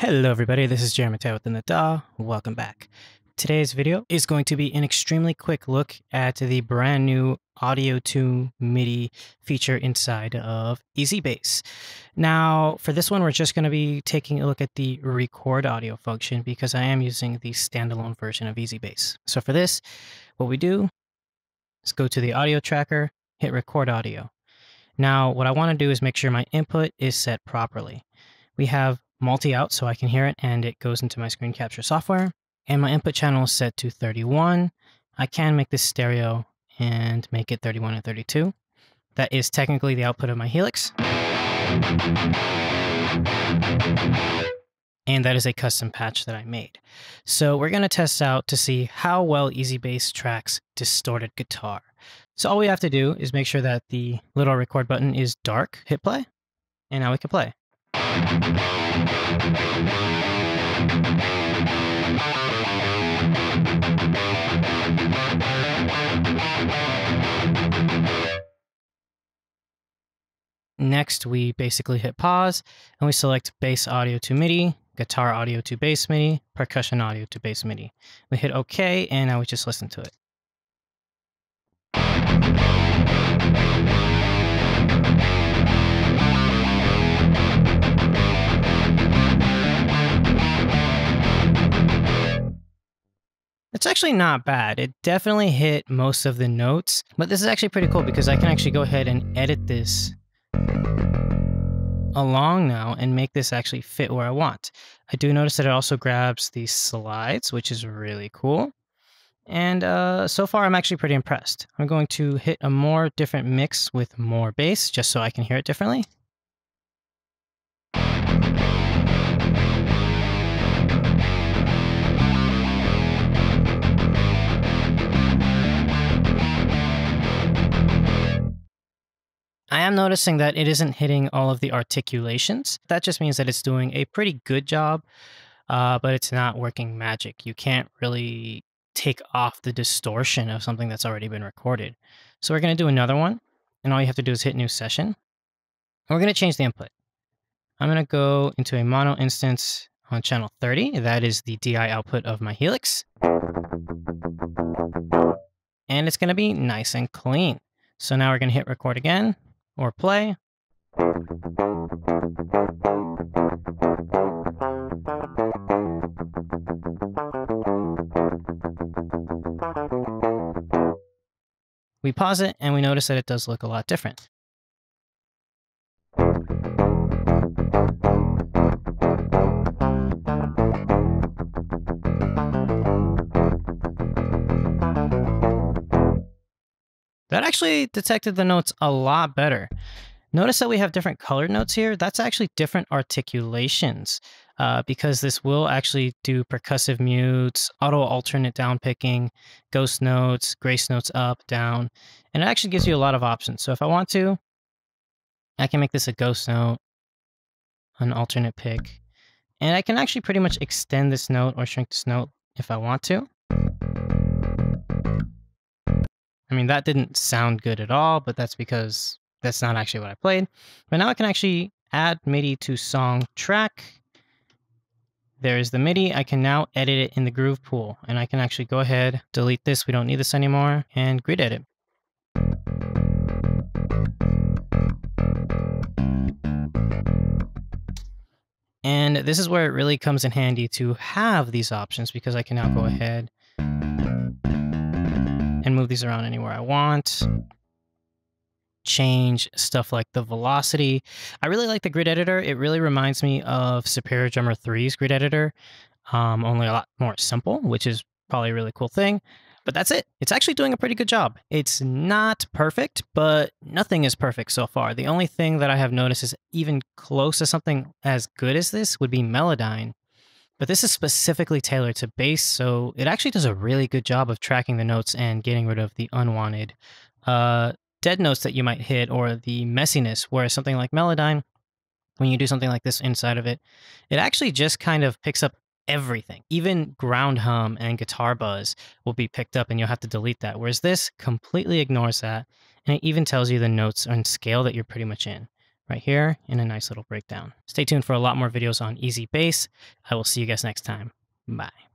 Hello everybody, this is Jerry Mateo with In the DAW. Welcome back. Today's video is going to be an extremely quick look at the brand new Audio to MIDI feature inside of EZ Bass. Now, for this one, we're just going to be taking a look at the record audio function because I am using the standalone version of EZ Bass. So for this, what we do is go to the audio tracker, hit record audio. Now, what I want to do is make sure my input is set properly. We have multi-out so I can hear it, and it goes into my screen capture software. And my input channel is set to 31. I can make this stereo and make it 31 and 32. That is technically the output of my Helix. And that is a custom patch that I made. So we're going to test out to see how well EZ Bass tracks distorted guitar. So all we have to do is make sure that the little record button is dark, hit play, and now we can play. Next, we basically hit pause and we select bass audio to MIDI, guitar audio to bass MIDI, percussion audio to bass MIDI. We hit OK, and now we just listen to it. It's actually not bad. It definitely hit most of the notes, but this is actually pretty cool because I can actually go ahead and edit this along now and make this actually fit where I want. I do notice that it also grabs these slides, which is really cool. And so far, I'm actually pretty impressed. I'm going to hit a more different mix with more bass just so I can hear it differently. I am noticing that it isn't hitting all of the articulations. That just means that it's doing a pretty good job, but it's not working magic. You can't really take off the distortion of something that's already been recorded. So we're going to do another one, and all you have to do is hit new session. And we're going to change the input. I'm going to go into a mono instance on channel 30. That is the DI output of my Helix. And it's going to be nice and clean. So now we're going to hit record again. Or play. We pause it and we notice that it does look a lot different. That actually detected the notes a lot better. Notice that we have different colored notes here. That's actually different articulations because this will actually do percussive mutes, auto alternate down picking, ghost notes, grace notes up, down, and it actually gives you a lot of options. So if I want to, I can make this a ghost note, an alternate pick, and I can actually pretty much extend this note or shrink this note if I want to. I mean, that didn't sound good at all, but that's because that's not actually what I played. But now I can actually add MIDI to song track. There is the MIDI. I can now edit it in the groove pool, and I can actually go ahead, delete this. We don't need this anymore, and grid edit. And this is where it really comes in handy to have these options because I can now go ahead and move these around anywhere I want, change stuff like the velocity. I really like the grid editor. It really reminds me of Superior Drummer 3's grid editor, only a lot more simple, which is probably a really cool thing. But that's it. It's actually doing a pretty good job. It's not perfect, but nothing is perfect so far. The only thing that I have noticed is even close to something as good as this would be Melodyne. But this is specifically tailored to bass, so it actually does a really good job of tracking the notes and getting rid of the unwanted dead notes that you might hit or the messiness, whereas something like Melodyne, when you do something like this inside of it, it actually just kind of picks up everything. Even ground hum and guitar buzz will be picked up and you'll have to delete that, whereas this completely ignores that, and it even tells you the notes and scale that you're pretty much in. right here in a nice little breakdown. Stay tuned for a lot more videos on EZ Bass. I will see you guys next time. Bye.